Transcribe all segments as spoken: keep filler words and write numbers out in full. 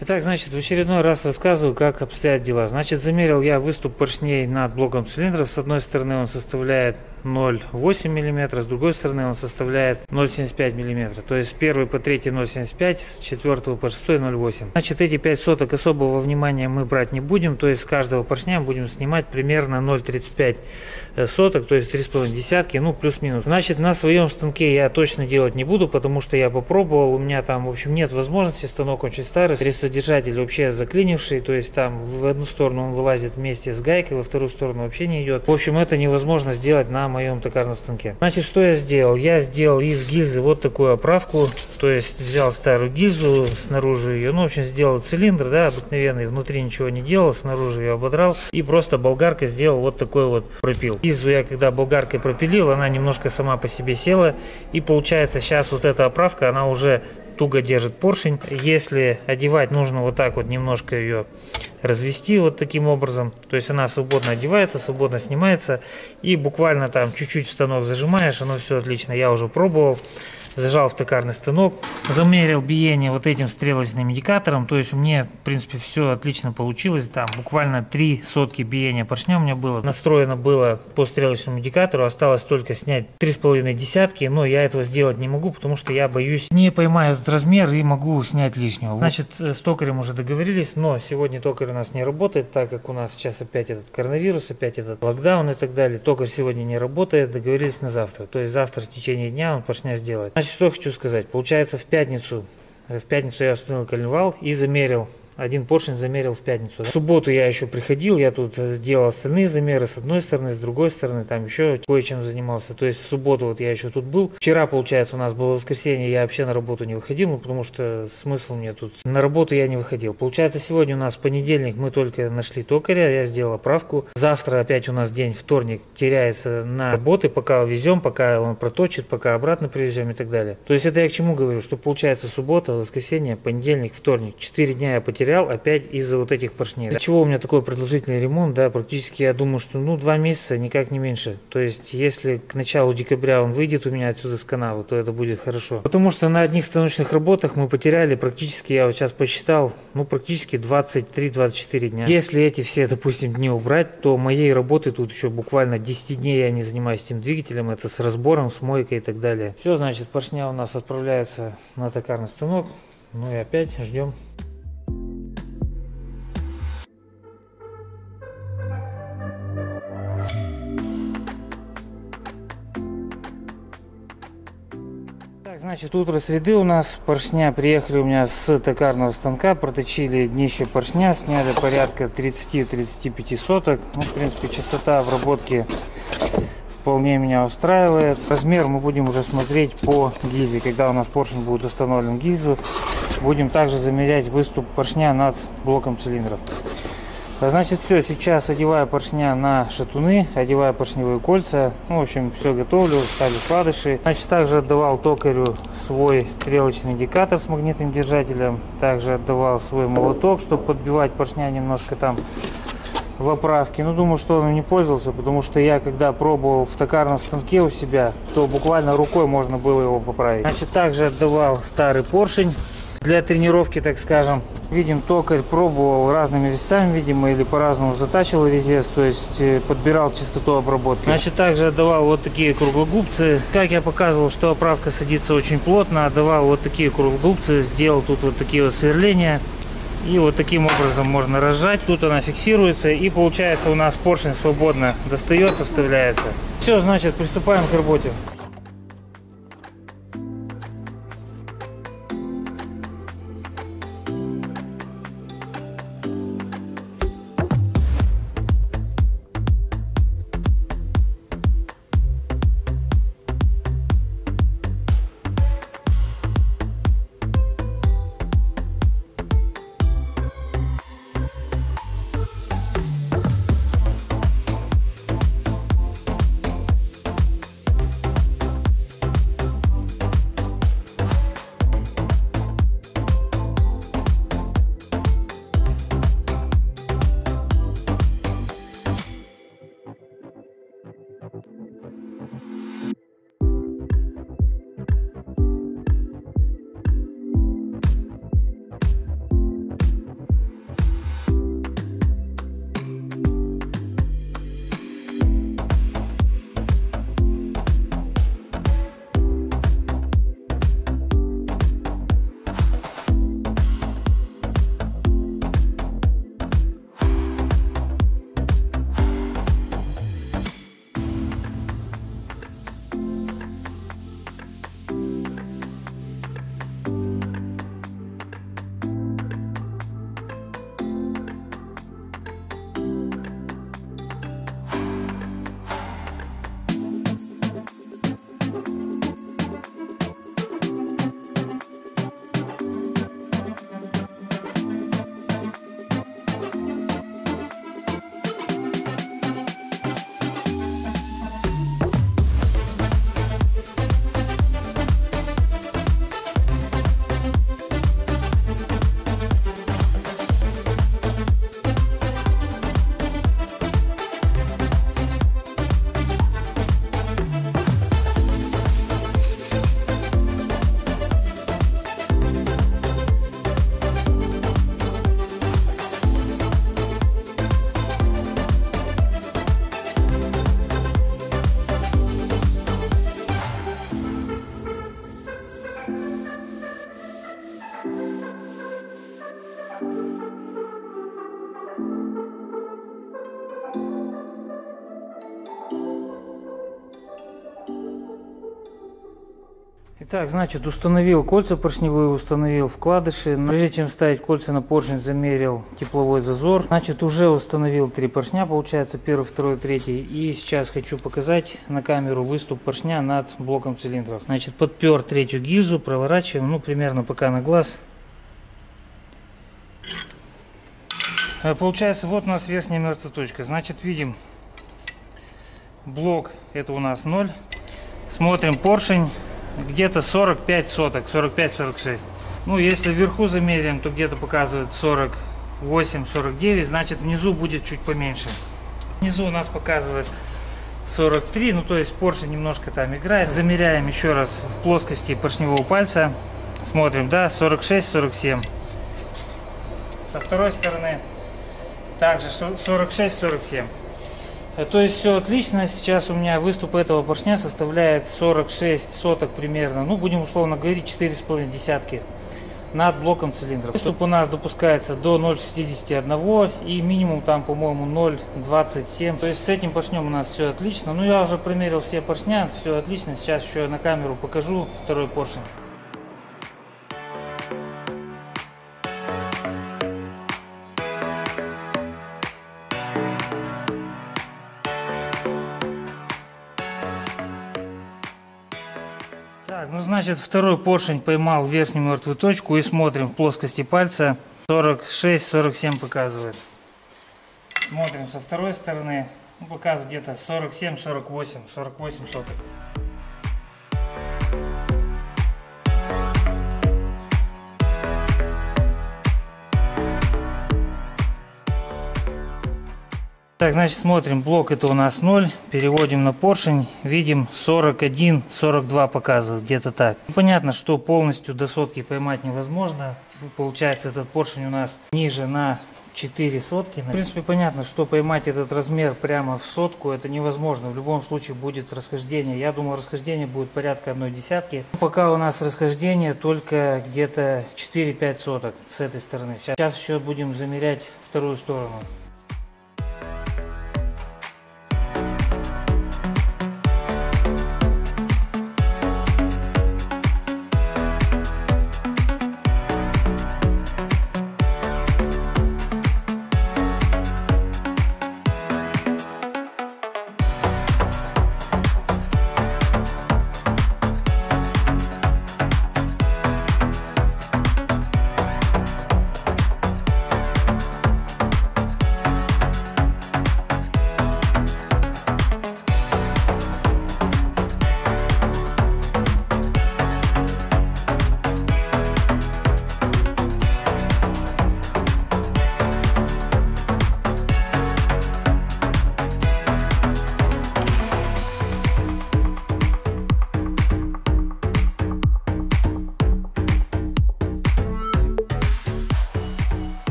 Итак, значит, в очередной раз рассказываю, как обстоят дела. Значит, замерил я выступ поршней над блоком цилиндров. С одной стороны он составляет ноль целых восемь десятых миллиметра, с другой стороны он составляет ноль целых семьдесят пять сотых миллиметра. То есть с первой по третью ноль целых семьдесят пять сотых, с четвёртой по шестой ноль целых восемь десятых. Значит, эти пять соток особого внимания мы брать не будем. То есть с каждого поршня будем снимать примерно ноль целых тридцать пять сотых, то есть три целых пять десятых, ну плюс-минус. Значит, на своем станке я точно делать не буду, потому что я попробовал. У меня там, в общем, нет возможности. Станок очень старый, содержатель вообще заклинивший, то есть там в одну сторону он вылазит вместе с гайкой, во вторую сторону вообще не идет. В общем, это невозможно сделать на моем токарном станке. Значит, что я сделал? Я сделал из гильзы вот такую оправку, то есть взял старую гильзу, снаружи ее, ну, в общем, сделал цилиндр, да, обыкновенный, внутри ничего не делал, снаружи ее ободрал и просто болгаркой сделал вот такой вот пропил. Гильзу я когда болгаркой пропилил, она немножко сама по себе села, и получается сейчас вот эта оправка, она уже туго держит поршень. Если одевать, нужно вот так вот немножко ее развести вот таким образом, то есть она свободно одевается, свободно снимается, и буквально там чуть-чуть в станок зажимаешь, оно все отлично. Я уже пробовал, зажал в токарный станок, замерил биение вот этим стрелочным индикатором, то есть у меня, в принципе, все отлично получилось, там буквально три сотки биения поршня у меня было, настроено было по стрелочному индикатору, осталось только снять три с половиной десятки, но я этого сделать не могу, потому что я боюсь, не поймаю этот размер и могу снять лишнего. Значит, с токарем уже договорились, но сегодня токарь у нас не работает, так как у нас сейчас опять этот коронавирус, опять этот локдаун и так далее, токарь сегодня не работает, договорились на завтра, то есть завтра в течение дня он поршня сделает. Что я хочу сказать, получается, в пятницу в пятницу я установил коленвал и замерил один поршень, замерил в пятницу. В субботу я еще приходил, я тут сделал остальные замеры с одной стороны, с другой стороны, там еще кое-чем занимался. То есть в субботу вот я еще тут был. Вчера, получается, у нас было воскресенье, я вообще на работу не выходил, ну, потому что смысл мне тут. На работу я не выходил. Получается, сегодня у нас понедельник, мы только нашли токаря, я сделал оправку. Завтра опять у нас день, вторник, теряется на работы, пока везем, пока он проточит, пока обратно привезем и так далее. То есть это я к чему говорю, что получается суббота, воскресенье, понедельник, вторник. Четыре дня я потерял. Опять из-за вот этих поршней. Для чего у меня такой продолжительный ремонт, да, практически я думаю, что ну два месяца, никак не меньше. То есть если к началу декабря он выйдет у меня отсюда с канавы, то это будет хорошо. Потому что на одних станочных работах мы потеряли практически, я вот сейчас посчитал, ну практически двадцать три — двадцать четыре дня. Если эти все, допустим, дни убрать, то моей работы тут еще буквально десять дней я не занимаюсь этим двигателем, это с разбором, с мойкой и так далее. Все, значит, поршня у нас отправляется на токарный станок, ну и опять ждем. Значит, утро среды у нас поршня приехали у меня с токарного станка, проточили днище поршня, сняли порядка тридцать — тридцать пять соток. Ну, в принципе, частота обработки вполне меня устраивает. Размер мы будем уже смотреть по гильзе, когда у нас поршень будет установлен в гильзу. Будем также замерять выступ поршня над блоком цилиндров. Значит, все, сейчас одеваю поршня на шатуны, одеваю поршневые кольца, ну, в общем, все готовлю, ставлю вкладыши. Значит, также отдавал токарю свой стрелочный индикатор с магнитным держателем, также отдавал свой молоток, чтобы подбивать поршня немножко там в оправке, но думаю, что он не пользовался, потому что я когда пробовал в токарном станке у себя, то буквально рукой можно было его поправить. Значит, также отдавал старый поршень для тренировки, так скажем. Видим, токарь пробовал разными весами, видимо, или по-разному затачивал резец, то есть подбирал частоту обработки. Значит, также отдавал вот такие круглогубцы. Как я показывал, что оправка садится очень плотно, отдавал вот такие круглогубцы, сделал тут вот такие вот сверления. И вот таким образом можно разжать. Тут она фиксируется, и получается у нас поршень свободно достается, вставляется. Все, значит, приступаем к работе. Итак, значит, установил кольца поршневые, установил вкладыши. Прежде чем ставить кольца на поршень, замерил тепловой зазор. Значит, уже установил три поршня, получается, первый, второй, третий. И сейчас хочу показать на камеру выступ поршня над блоком цилиндров. Значит, подпер третью гильзу, проворачиваем, ну, примерно пока на глаз. Получается, вот у нас верхняя мертвая точка. Значит, видим, блок, это у нас ноль. Смотрим поршень. Где-то сорок пять соток, сорок пять сорок шесть. Ну, если вверху замеряем, то где-то показывает сорок восемь сорок девять, значит, внизу будет чуть поменьше. Внизу у нас показывает сорок три, ну, то есть поршень немножко там играет. Замеряем еще раз в плоскости поршневого пальца. Смотрим, да, сорок шесть сорок семь. Со второй стороны также сорок шесть сорок семь. То есть все отлично. Сейчас у меня выступ этого поршня составляет сорок шесть соток примерно. Ну, будем условно говорить, четыре с половиной десятки над блоком цилиндров. Выступ у нас допускается до ноль шестьдесят один и минимум там, по-моему, ноль двадцать семь. То есть с этим поршнем у нас все отлично. Ну, я уже примерил все поршня, все отлично. Сейчас еще на камеру покажу второй поршень. Так, ну, значит, второй поршень поймал верхнюю мертвую точку, и смотрим в плоскости пальца, сорок шесть сорок семь показывает. Смотрим со второй стороны, ну, показывает где-то сорок семь сорок восемь, сорок восемь соток. Так, значит, смотрим, блок это у нас ноль, переводим на поршень, видим сорок один сорок два показывает, где-то так. Понятно, что полностью до сотки поймать невозможно, получается, этот поршень у нас ниже на четыре сотки. В принципе, понятно, что поймать этот размер прямо в сотку это невозможно, в любом случае будет расхождение. Я думал, расхождение будет порядка одной десятки. Но пока у нас расхождение только где-то четыре-пять соток с этой стороны. Сейчас еще будем замерять вторую сторону.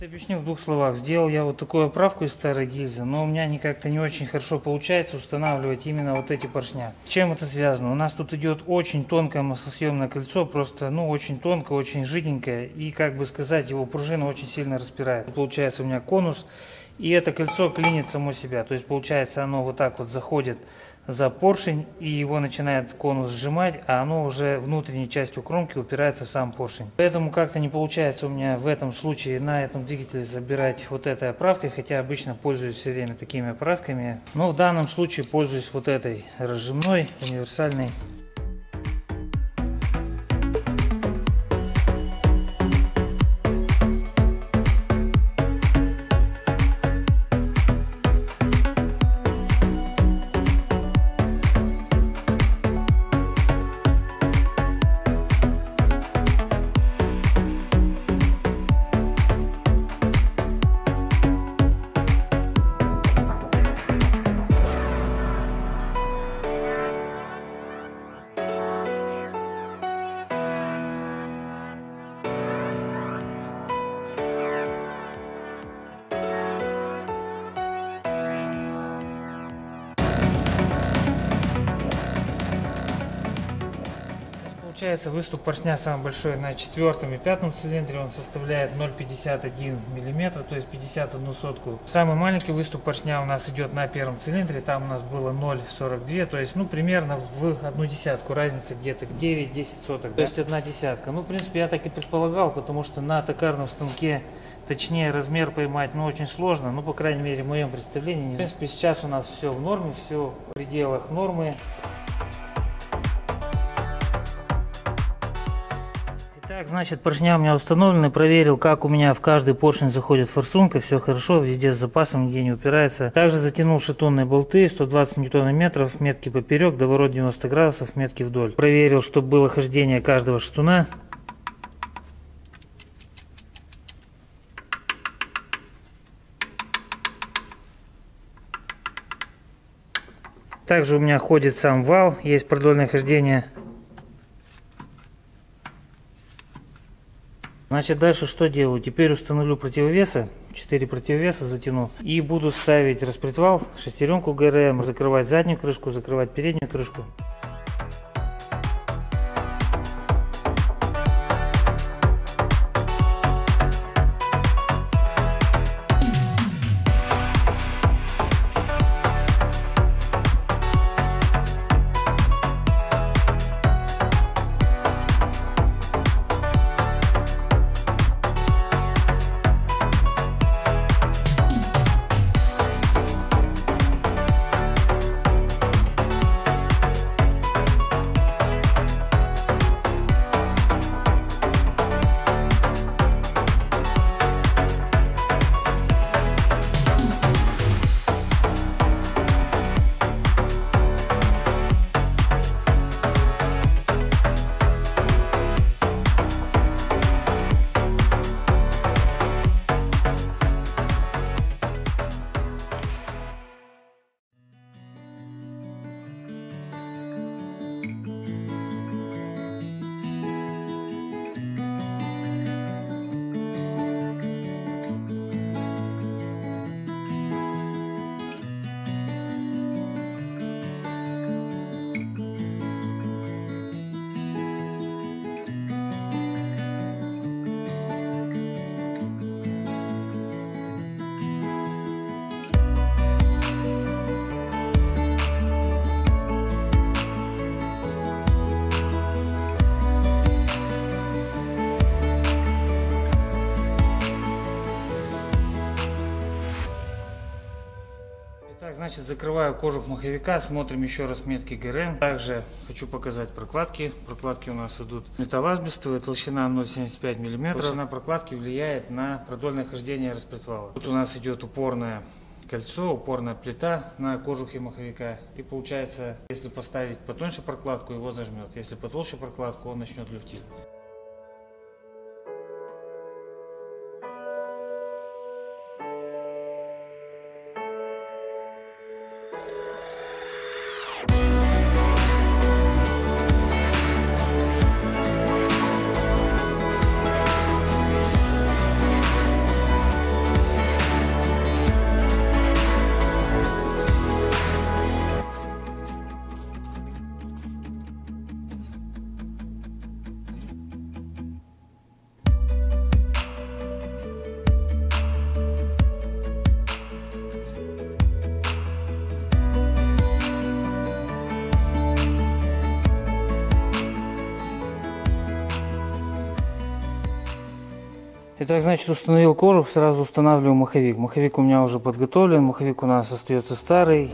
Объясню в двух словах. Сделал я вот такую оправку из старой гильзы, но у меня не как-то не очень хорошо получается устанавливать именно вот эти поршня. С чем это связано? У нас тут идет очень тонкое массосъемное кольцо, просто, ну, очень тонко, очень жиденькое, и, как бы сказать, его пружина очень сильно распирает. Получается у меня конус, и это кольцо клинит само себя, то есть получается оно вот так вот заходит за поршень, и его начинает конус сжимать, а оно уже внутренней частью кромки упирается в сам поршень. Поэтому как-то не получается у меня в этом случае на этом двигателе забирать вот этой оправкой, хотя обычно пользуюсь все время такими оправками, но в данном случае пользуюсь вот этой разжимной, универсальной. Получается, выступ поршня самый большой на четвертом и пятом цилиндре, он составляет ноль целых пятьдесят одна сотая миллиметра, то есть пятьдесят одну сотку. Самый маленький выступ поршня у нас идет на первом цилиндре, там у нас было ноль целых сорок две сотых, то есть ну примерно в одну десятку, разница где-то девять-десять соток, то есть одна десятка. Ну в принципе я так и предполагал, потому что на токарном станке точнее размер поймать, ну, очень сложно, ну, по крайней мере, в моем представлении. В принципе, сейчас у нас все в норме, все в пределах нормы. Итак, значит, поршня у меня установлены, проверил, как у меня в каждый поршень заходит форсунка, все хорошо, везде с запасом, нигде не упирается. Также затянул шатунные болты, сто двадцать ньютон-метров, метки поперек, доворот девяносто градусов, метки вдоль. Проверил, чтобы было хождение каждого шатуна. Также у меня ходит сам вал, есть продольное хождение. Значит, дальше что делаю? Теперь установлю противовесы, четыре противовеса затяну. И буду ставить распредвал, шестеренку ГРМ, закрывать заднюю крышку, закрывать переднюю крышку. Значит, закрываю кожух маховика, смотрим еще раз метки ГРМ. Также хочу показать прокладки. Прокладки у нас идут металлазбестовые, толщина ноль целых семьдесят пять сотых миллиметра. Толщина прокладки влияет на продольное хождение распредвала. Тут у нас идет упорное кольцо, упорная плита на кожухе маховика. И получается, если поставить потоньше прокладку, его зажмет. Если потолще прокладку, он начнет люфтить. Итак, значит, установил кожух, сразу устанавливаю маховик. Маховик у меня уже подготовлен, маховик у нас остается старый.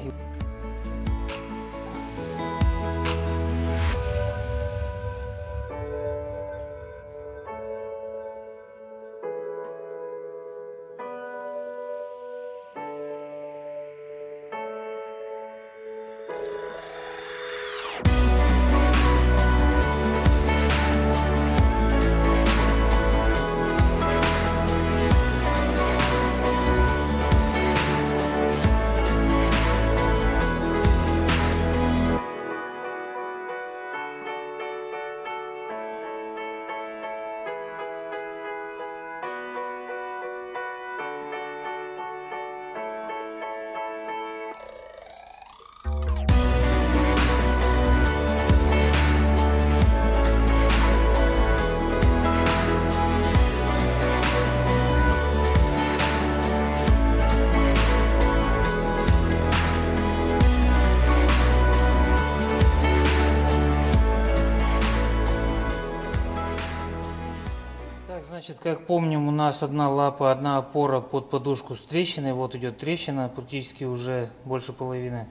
Значит, как помним, у нас одна лапа, одна опора под подушку с трещиной. Вот идет трещина, практически уже больше половины.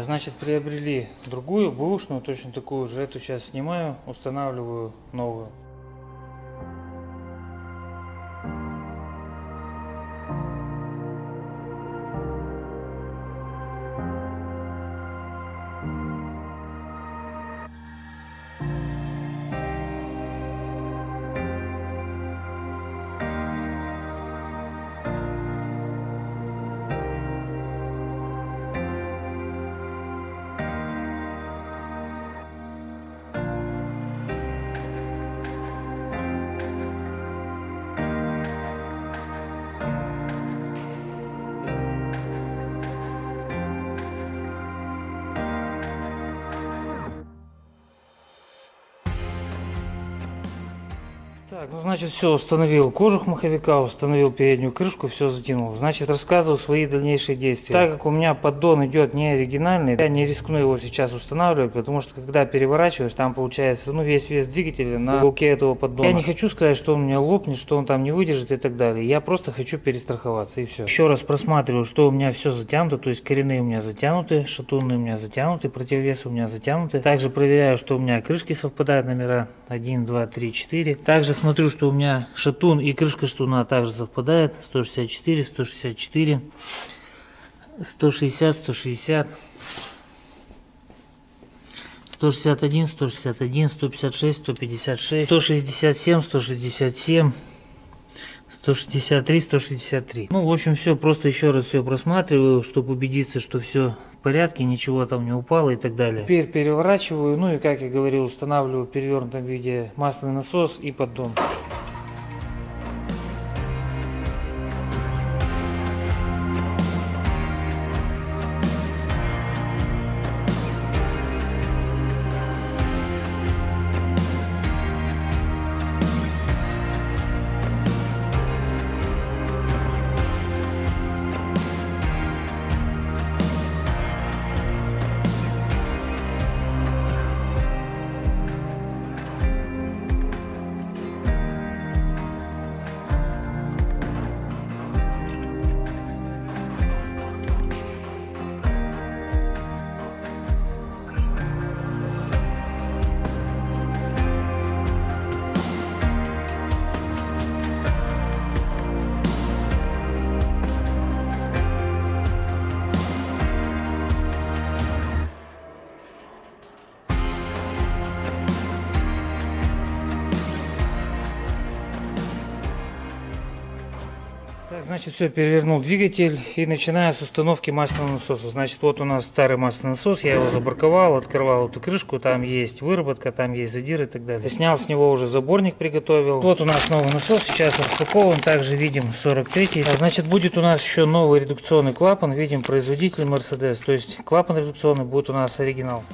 Значит, приобрели другую, бэушную, точно такую же. Эту сейчас снимаю, устанавливаю новую. Так, ну, значит, все, установил кожух маховика, установил переднюю крышку, все затянул. Значит, рассказывал свои дальнейшие действия. Так как у меня поддон идет не оригинальный, я не рискну его сейчас устанавливать, потому что когда переворачиваешь, там получается, ну, весь вес двигателя на уголке этого поддона. Я не хочу сказать, что он у меня лопнет, что он там не выдержит и так далее. Я просто хочу перестраховаться, и все. Еще раз просматриваю, что у меня все затянуто, то есть коренные у меня затянуты, шатунные у меня затянуты, противовесы у меня затянуты. Также проверяю, что у меня крышки совпадают, номера один, два, три, четыре. Также смотрю, что у меня шатун и крышка штуна также совпадает. сто шестьдесят четыре, сто шестьдесят четыре, сто шестьдесят один, сто шестьдесят один, сто пятьдесят шесть, сто пятьдесят шесть, сто пятьдесят шесть, сто шестьдесят три, сто шестьдесят три. Ну, в общем, все, просто еще раз все просматриваю, чтобы убедиться, что все в порядке, ничего там не упало и так далее. Теперь переворачиваю, ну и, как я говорил, устанавливаю в перевернутом виде масляный насос и поддон. Значит, все, перевернул двигатель и начинаю с установки масляного насоса. Значит, вот у нас старый масляный насос, я его забарковал, открывал эту крышку, там есть выработка, там есть задир и так далее. Снял с него уже заборник, приготовил. Вот у нас новый насос, сейчас распакован, также видим сорок третий. Значит, будет у нас еще новый редукционный клапан, видим производитель Mercedes, то есть клапан редукционный будет у нас оригинал.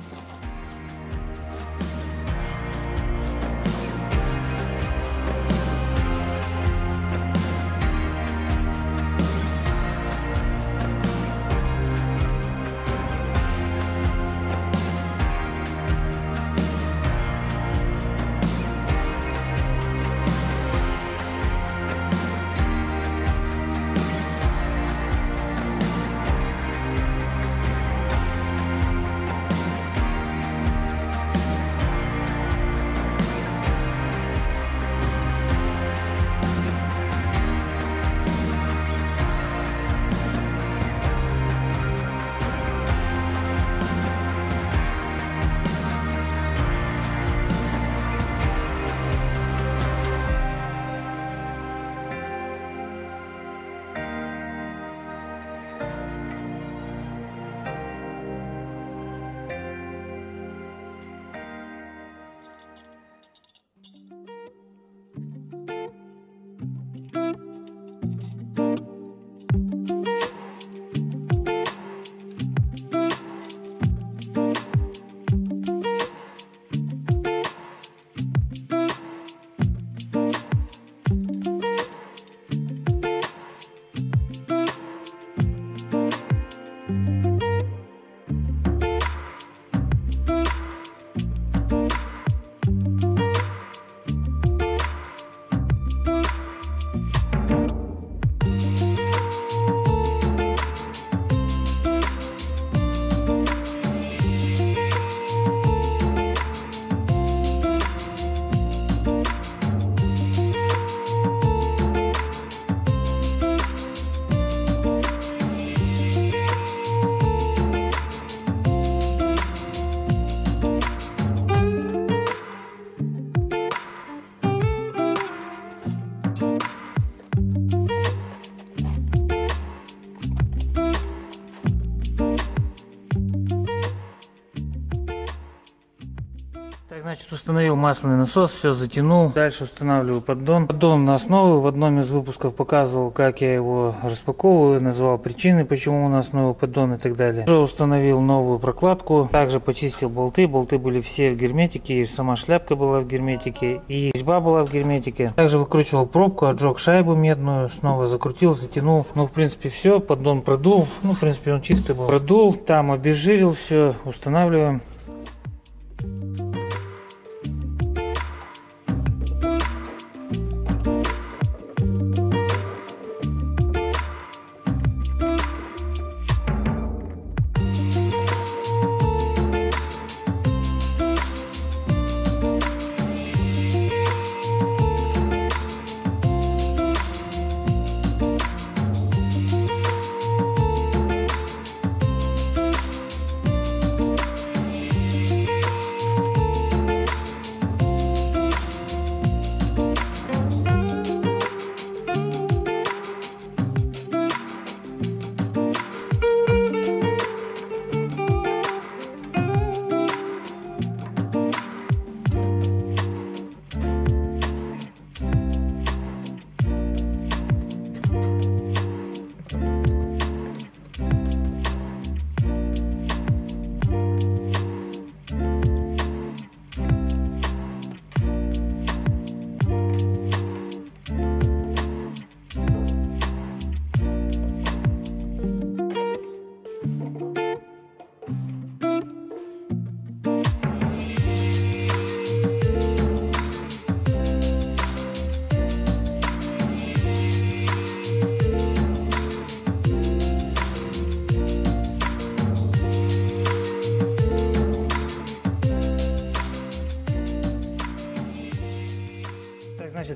Так, значит, установил масляный насос, все затянул. Дальше устанавливаю поддон. Поддон на основу. В одном из выпусков показывал, как я его распаковываю, называл причины, почему у нас новый поддон и так далее. Уже установил новую прокладку. Также почистил болты. Болты были все в герметике. И сама шляпка была в герметике. И резьба была в герметике. Также выкручивал пробку, отжег шайбу медную. Снова закрутил, затянул. Ну, в принципе, все. Поддон продул. Ну, в принципе, он чистый был. Продул, там обезжирил все. Устанавливаем.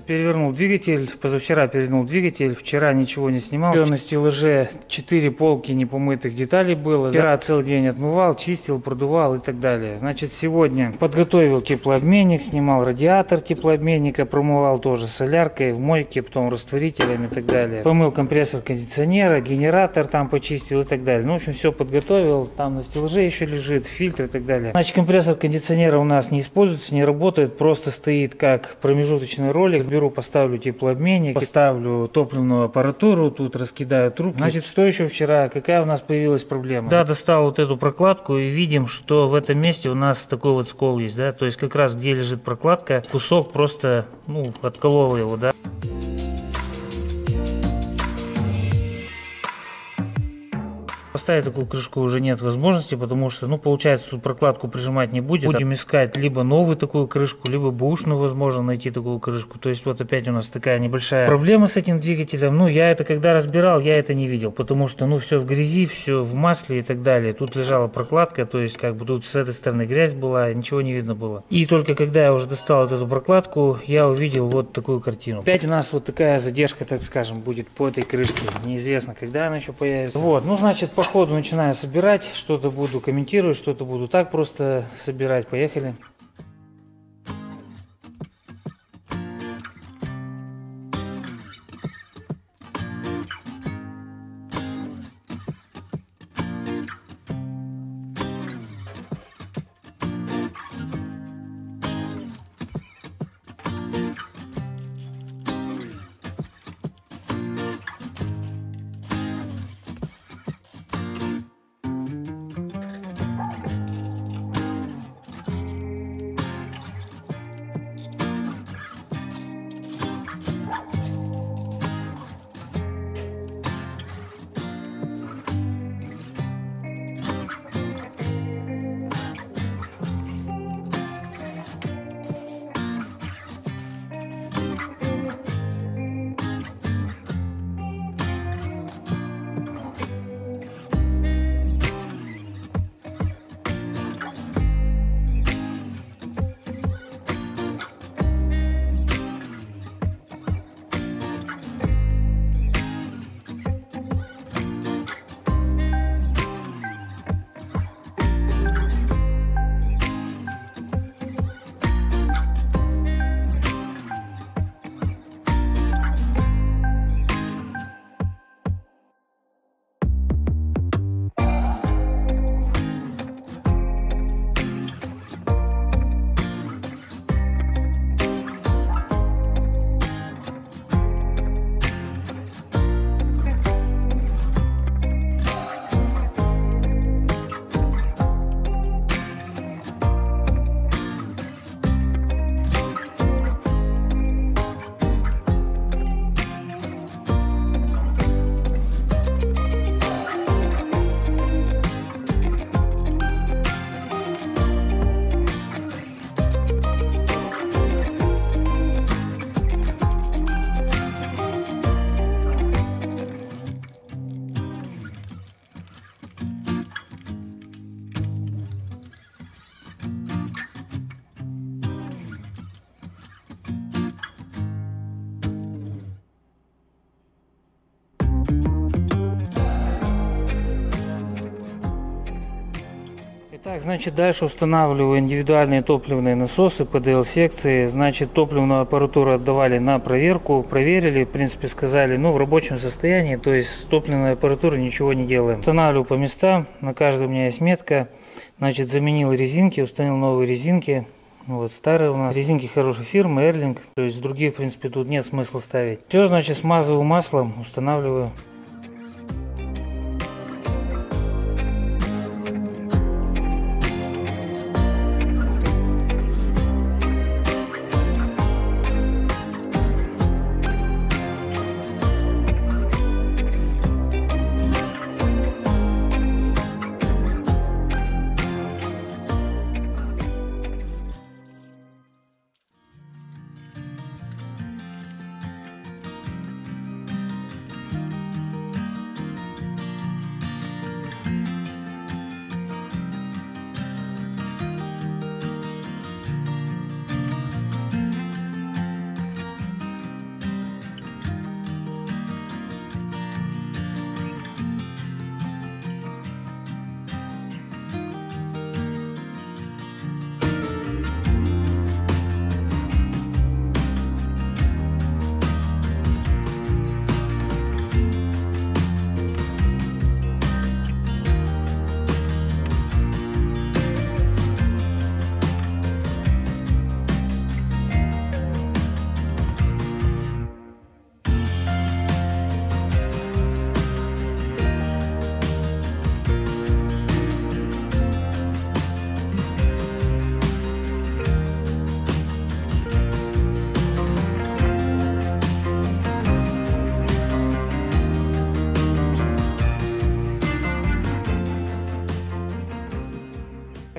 Перевернул двигатель, позавчера перевернул двигатель, вчера ничего не снимал. Еще на стеллаже четыре полки непомытых деталей было. Вчера целый день отмывал, чистил, продувал и так далее. Значит, сегодня подготовил теплообменник, снимал радиатор теплообменника, промывал тоже соляркой в мойке, потом растворителем и так далее. Помыл компрессор кондиционера, генератор там почистил и так далее. Ну, в общем, все подготовил. Там на стеллаже еще лежит фильтр и так далее. Значит, компрессор кондиционера у нас не используется, не работает, просто стоит как промежуточный ролик. Беру, поставлю теплообменник, поставлю топливную аппаратуру, тут раскидаю трубки. Значит, что еще вчера, какая у нас появилась проблема? Да, достал вот эту прокладку и видим, что в этом месте у нас такой вот скол есть, да, то есть как раз где лежит прокладка, кусок просто, ну, отколол его, да. Поставить такую крышку уже нет возможности, потому что, ну, получается, тут прокладку прижимать не будет. Будем искать либо новую такую крышку, либо бэушную, возможно, найти такую крышку. То есть вот опять у нас такая небольшая проблема с этим двигателем. Ну, я это когда разбирал, я это не видел, потому что, ну, все в грязи, все в масле и так далее. Тут лежала прокладка, то есть как бы тут с этой стороны грязь была, ничего не видно было. И только когда я уже достал вот эту прокладку, я увидел вот такую картину. Опять у нас вот такая задержка, так скажем, будет по этой крышке. Неизвестно, когда она еще появится. Вот, ну, значит, по ходу начинаю собирать, что-то буду комментировать, что-то буду так просто собирать. Поехали. Так, значит, дальше устанавливаю индивидуальные топливные насосы ПДЛ-секции. Значит, топливную аппаратуру отдавали на проверку, проверили, в принципе, сказали, ну, в рабочем состоянии, то есть с топливной аппаратурой ничего не делаем. Устанавливаю по местам, на каждой у меня есть метка. Значит, заменил резинки, установил новые резинки. Вот старые у нас резинки хорошей фирмы Erling, то есть других, в принципе, тут нет смысла ставить. Все, значит, смазываю маслом, устанавливаю.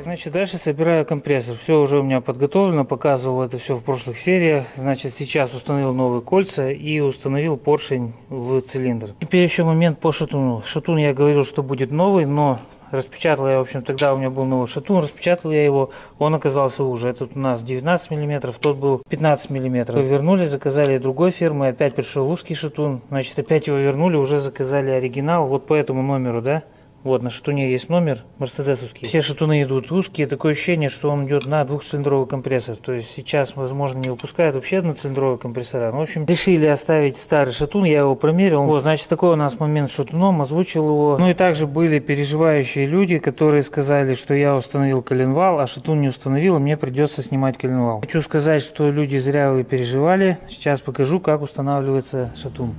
Значит, дальше собираю компрессор. Все уже у меня подготовлено, показывал это все в прошлых сериях. Значит, сейчас установил новые кольца и установил поршень в цилиндр. Теперь еще момент по шатуну. Шатун я говорил, что будет новый, но распечатал я, в общем, тогда у меня был новый шатун, распечатал я его, он оказался уже. Этот у нас девятнадцать миллиметров, тот был пятнадцать миллиметров. Вернули, заказали другой фирмы, опять пришел узкий шатун, значит, опять его вернули, уже заказали оригинал, вот по этому номеру, да? Вот, на шатуне есть номер мерседесовский. Все шатуны идут узкие. Такое ощущение, что он идет на двухцилиндровый компрессор. То есть сейчас, возможно, не выпускают вообще одноцилиндровые компрессора. Ну, в общем, решили оставить старый шатун. Я его промерил. Вот, значит, такой у нас момент с шатуном. Озвучил его. Ну и также были переживающие люди, которые сказали, что я установил коленвал, а шатун не установил, и мне придется снимать коленвал. Хочу сказать, что люди зря вы переживали. Сейчас покажу, как устанавливается шатун.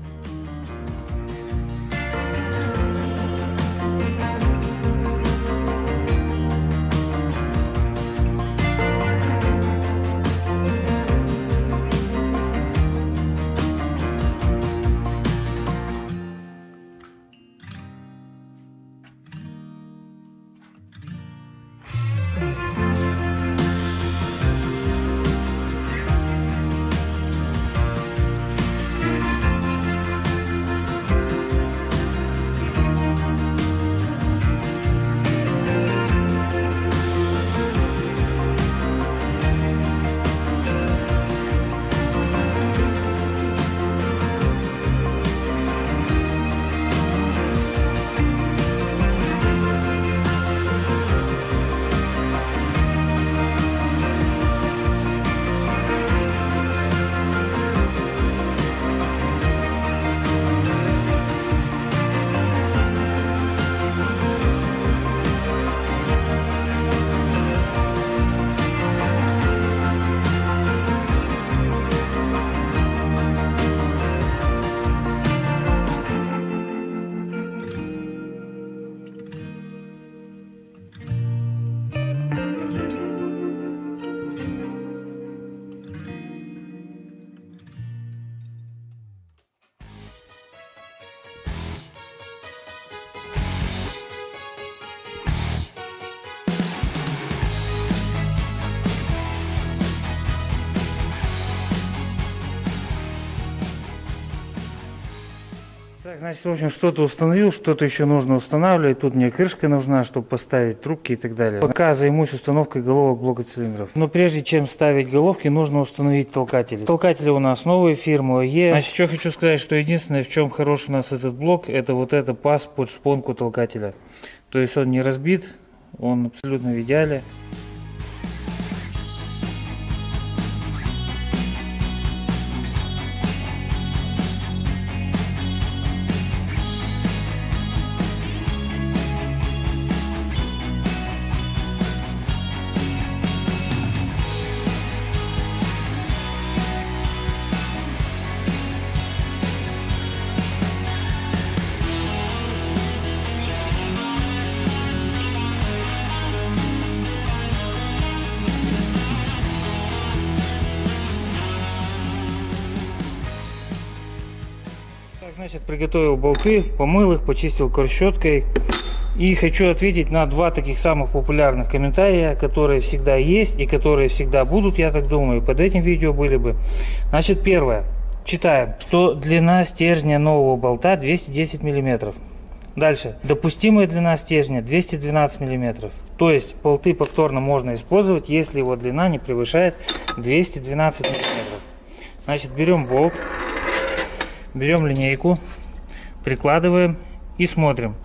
Значит, в общем, что-то установил, что-то еще нужно устанавливать. Тут мне крышка нужна, чтобы поставить трубки и так далее. Пока займусь установкой головок блока цилиндров. Но прежде чем ставить головки, нужно установить толкатели. Толкатели у нас новые, фирмы Е. Значит, что хочу сказать, что единственное, в чем хорош у нас этот блок, это вот это паз под шпонку толкателя. То есть он не разбит. он абсолютно в идеале. Значит, приготовил болты, помыл их, почистил корщеткой. И хочу ответить на два таких самых популярных комментария, которые всегда есть и которые всегда будут, я так думаю, под этим видео были бы. Значит, первое. Читаем, что длина стержня нового болта двести десять миллиметров. Дальше. Допустимая длина стержня двести двенадцать миллиметров. То есть, болты повторно можно использовать, если его длина не превышает двести двенадцать миллиметров. Значит, берем болт. Берем линейку, прикладываем и смотрим.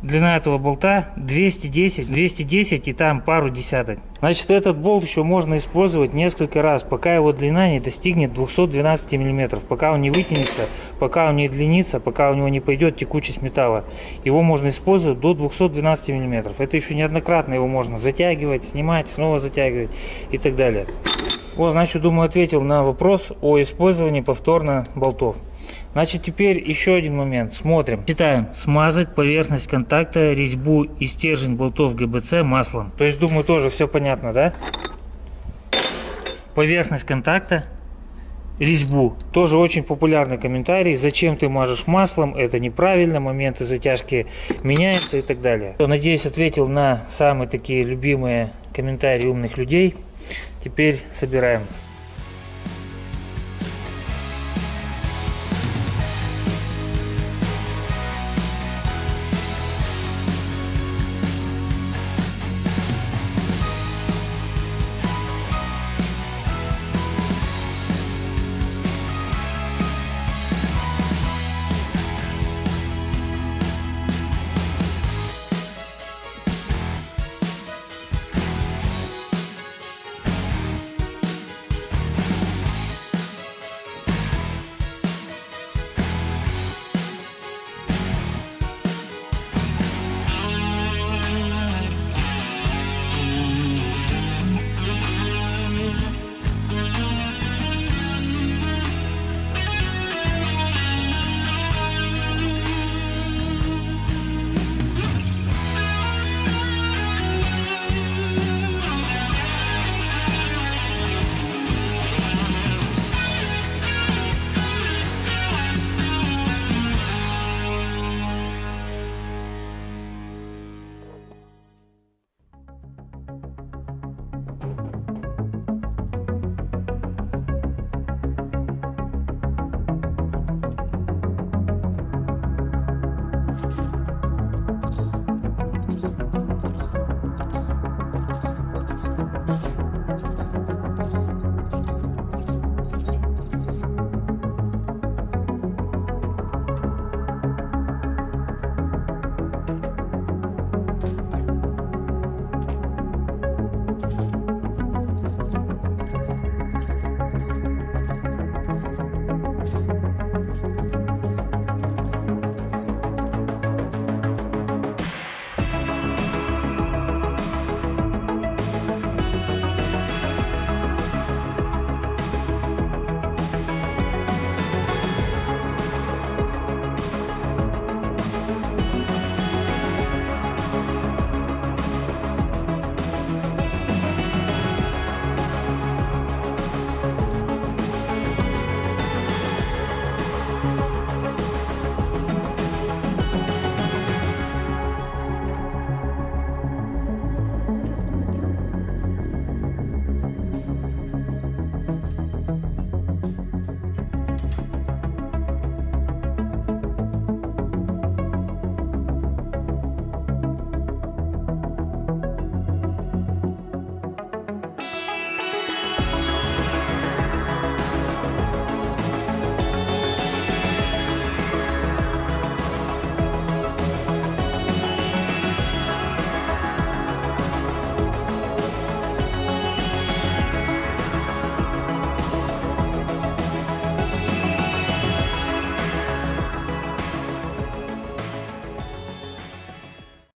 Длина этого болта двести десять, двести десять и там пару десяток. Значит, этот болт еще можно использовать несколько раз, пока его длина не достигнет двухсот двенадцати миллиметров, пока он не вытянется, пока он не длинится, пока у него не пойдет текучесть металла. Его можно использовать до двухсот двенадцати миллиметров. Это еще неоднократно его можно затягивать, снимать, снова затягивать и так далее. Вот, значит, думаю, ответил на вопрос о использовании повторно болтов. Значит, теперь еще один момент. Смотрим. Читаем. Смазать поверхность контакта, резьбу и стержень болтов ГБЦ маслом. То есть, думаю, тоже все понятно, да? Поверхность контакта, резьбу. Тоже очень популярный комментарий. Зачем ты мажешь маслом? Это неправильно. Моменты затяжки меняются и так далее. Надеюсь, ответил на самые такие любимые комментарии умных людей. Теперь собираем.